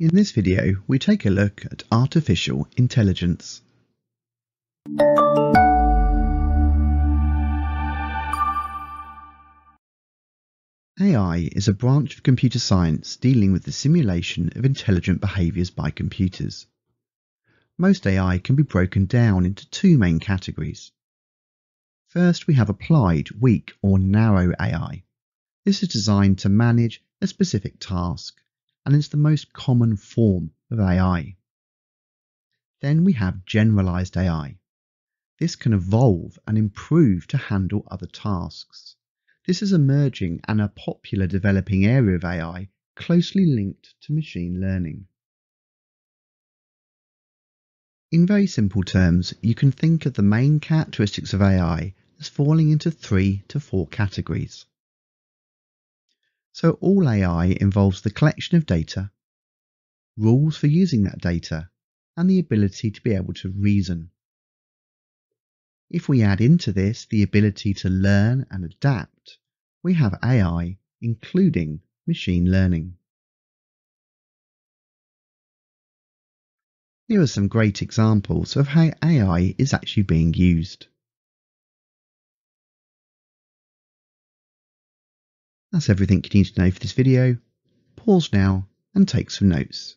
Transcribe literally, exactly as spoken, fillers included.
In this video, we take a look at artificial intelligence. A I is a branch of computer science dealing with the simulation of intelligent behaviours by computers. Most A I can be broken down into two main categories. First, we have applied, weak or narrow A I. This is designed to manage a specific task, and is the most common form of A I. Then we have generalized A I. This can evolve and improve to handle other tasks. This is emerging and a popular developing area of A I closely linked to machine learning. In very simple terms, you can think of the main characteristics of A I as falling into three to four categories. So all A I involves the collection of data, rules for using that data, and the ability to be able to reason. If we add into this the ability to learn and adapt, we have A I, including machine learning. Here are some great examples of how A I is actually being used. That's everything you need to know for this video. Pause now and take some notes.